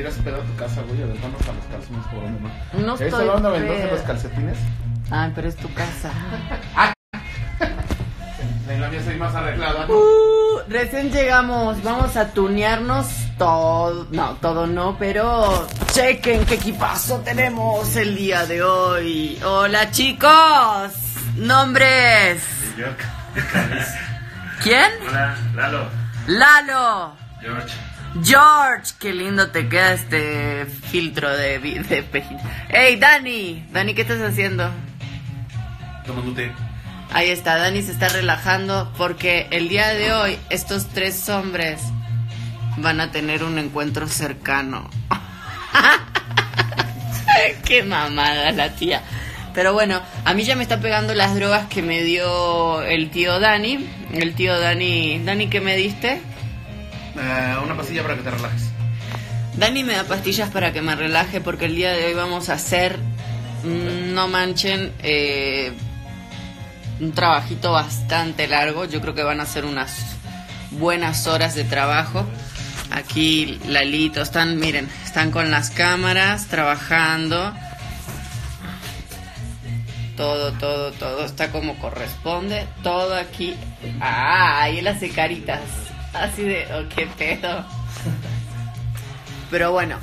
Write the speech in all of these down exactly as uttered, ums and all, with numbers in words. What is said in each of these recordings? llegas pedo a tu casa, güey, a ver, vamos a los calcetines por donde más. No estoy. ¿Eso dónde vendiste los calcetines? Ay, pero es tu casa. ¡Ah! En la mía soy más arreglada, ¿no? Uh, recién llegamos, vamos a tunearnos todo. No, todo no, pero chequen qué equipazo tenemos el día de hoy. Hola, chicos. Nombres. Yo, ¿quién? Hola, Lalo. Lalo. George. George, qué lindo te queda este filtro de, de pejita. Hey, Dani. Dani, ¿qué estás haciendo? Tomando té. Ahí está, Dani se está relajando porque el día de hoy estos tres hombres van a tener un encuentro cercano. Qué mamada la tía. Pero bueno, a mí ya me está pegando las drogas que me dio el tío Dani. El tío Dani... Dani, ¿qué me diste? Eh, una pastilla para que te relajes. Dani me da pastillas para que me relaje porque el día de hoy vamos a hacer... Mmm, no manchen... Eh, un trabajito bastante largo. Yo creo que van a ser unas buenas horas de trabajo. Aquí Lalito, están, miren, están con las cámaras, trabajando. Todo, todo, todo está como corresponde. Todo aquí. Ah, y él hace caritas. Así de, oh, qué pedo. Pero bueno,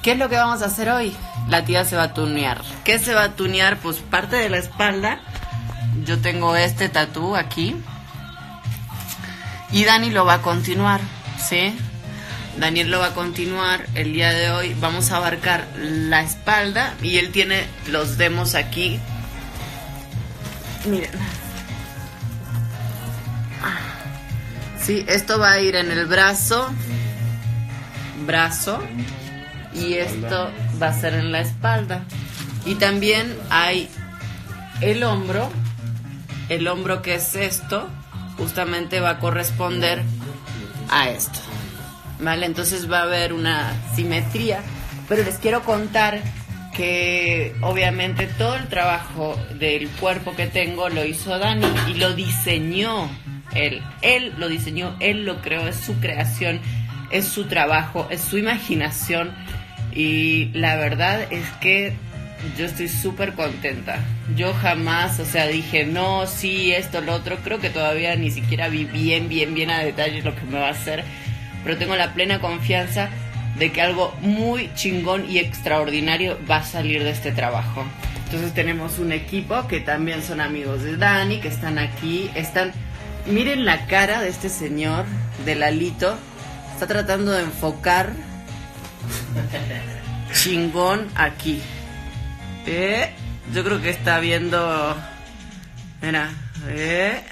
¿qué es lo que vamos a hacer hoy? La tía se va a tunear. ¿Qué se va a tunear? Pues parte de la espalda. Yo tengo este tatú aquí. Y Dani lo va a continuar, ¿sí? Daniel lo va a continuar el día de hoy. Vamos a abarcar la espalda. Y él tiene los demos aquí. Miren. Sí, esto va a ir en el brazo. Brazo. Y esto va a ser en la espalda. Y también hay el hombro. El hombro que es esto, justamente va a corresponder a esto, ¿vale? Entonces va a haber una simetría, pero les quiero contar que obviamente todo el trabajo del cuerpo que tengo lo hizo Dani y lo diseñó él. Él lo diseñó, él lo creó, es su creación, es su trabajo, es su imaginación y la verdad es que... yo estoy súper contenta. Yo jamás, o sea, dije, no, sí, esto, lo otro. Creo que todavía ni siquiera vi bien, bien, bien a detalle lo que me va a hacer. Pero tengo la plena confianza de que algo muy chingón y extraordinario va a salir de este trabajo. Entonces tenemos un equipo que también son amigos de Dani, que están aquí. Están, miren la cara de este señor, de Lalito. Está tratando de enfocar chingón aquí. Eh, yo creo que está viendo. Mira, eh.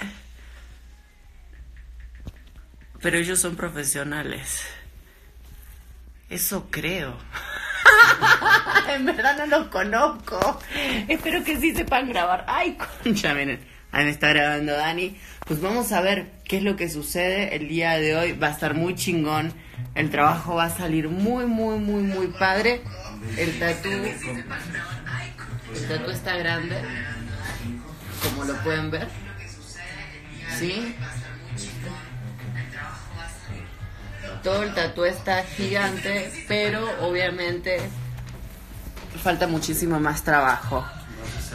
Pero ellos son profesionales. Eso creo. En verdad no los conozco. Espero que sí sepan grabar. Ay, concha, miren. Ahí me está grabando Dani. Pues vamos a ver qué es lo que sucede el día de hoy. Va a estar muy chingón. El trabajo va a salir muy, muy, muy, muy padre. El tatú. El tatu está grande, como lo pueden ver, ¿sí? Todo el tatu está gigante, pero obviamente falta muchísimo más trabajo.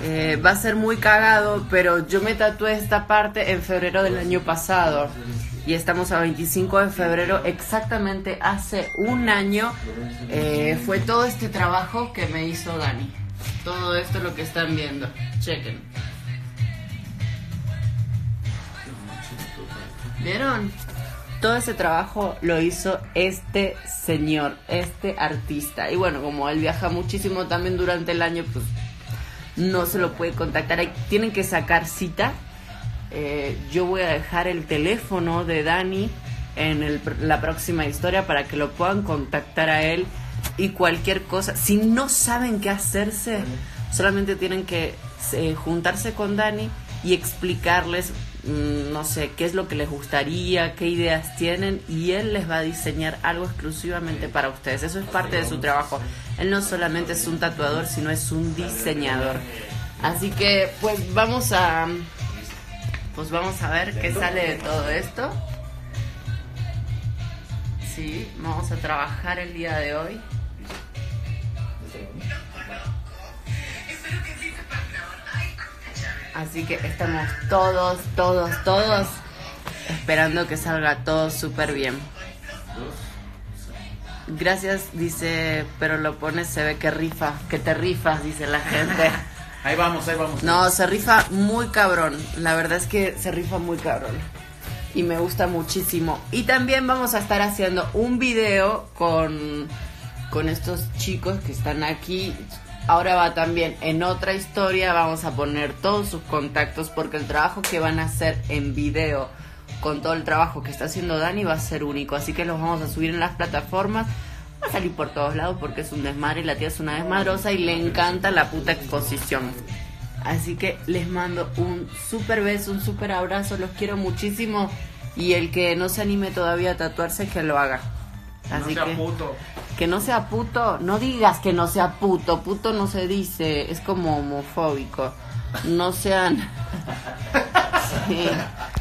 Eh, va a ser muy cagado, pero yo me tatué esta parte en febrero del año pasado. Y estamos a veinticinco de febrero, exactamente hace un año. Eh, fue todo este trabajo que me hizo Dani. Todo esto es lo que están viendo. Chequen. ¿Vieron? Todo ese trabajo lo hizo este señor, este artista. Y bueno, como él viaja muchísimo también durante el año, pues no se lo puede contactar. Tienen que sacar cita. Eh, yo voy a dejar el teléfono de Dani en el, la próxima historia para que lo puedan contactar a él. Y cualquier cosa, si no saben qué hacerse, vale, solamente tienen que eh, juntarse con Dani y explicarles, mmm, no sé, qué es lo que les gustaría, qué ideas tienen, y él les va a diseñar algo exclusivamente sí. para ustedes. Eso es parte de su trabajo. Él no solamente es un tatuador, sino es un diseñador. Así que, pues, vamos a, pues vamos a ver qué sale de todo esto. Sí, vamos a trabajar el día de hoy. Así que estamos todos, todos, todos esperando que salga todo súper bien. Gracias, dice, pero lo pones, se ve que rifa, que te rifas, dice la gente. Ahí vamos, ahí vamos. No, se rifa muy cabrón. La verdad es que se rifa muy cabrón. Y me gusta muchísimo. Y también vamos a estar haciendo un video con, con estos chicos que están aquí. Ahora va también en otra historia. Vamos a poner todos sus contactos, porque el trabajo que van a hacer en video con todo el trabajo que está haciendo Dani va a ser único. Así que los vamos a subir en las plataformas. Va a salir por todos lados porque es un desmadre. La tía es una desmadrosa y le encanta la puta exposición. Así que les mando un súper beso, un súper abrazo. Los quiero muchísimo. Y el que no se anime todavía a tatuarse, que lo haga. Así que no sea puto. Que no sea puto. No digas que no sea puto. Puto no se dice. Es como homofóbico. No sean... Sí.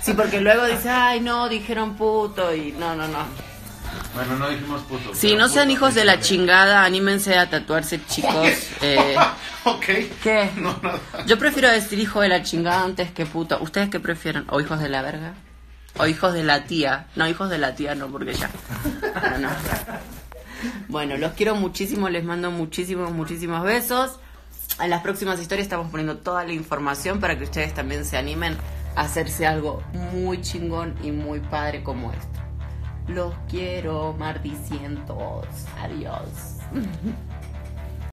Sí, porque luego dice, ay, no, dijeron puto y no, no, no. Bueno, no dijimos puto. Sí, no sean hijos de la chingada, anímense a tatuarse, chicos. Eh, ok. ¿Qué? No, nada. Yo prefiero decir hijo de la chingada antes que puto. ¿Ustedes qué prefieren? ¿O hijos de la verga? ¿O hijos de la tía? No, hijos de la tía no, porque ya. No, no. Bueno, los quiero muchísimo, les mando muchísimos, muchísimos besos. En las próximas historias estamos poniendo toda la información para que ustedes también se animen a hacerse algo muy chingón y muy padre como esto. Los quiero, mardicientos. Adiós.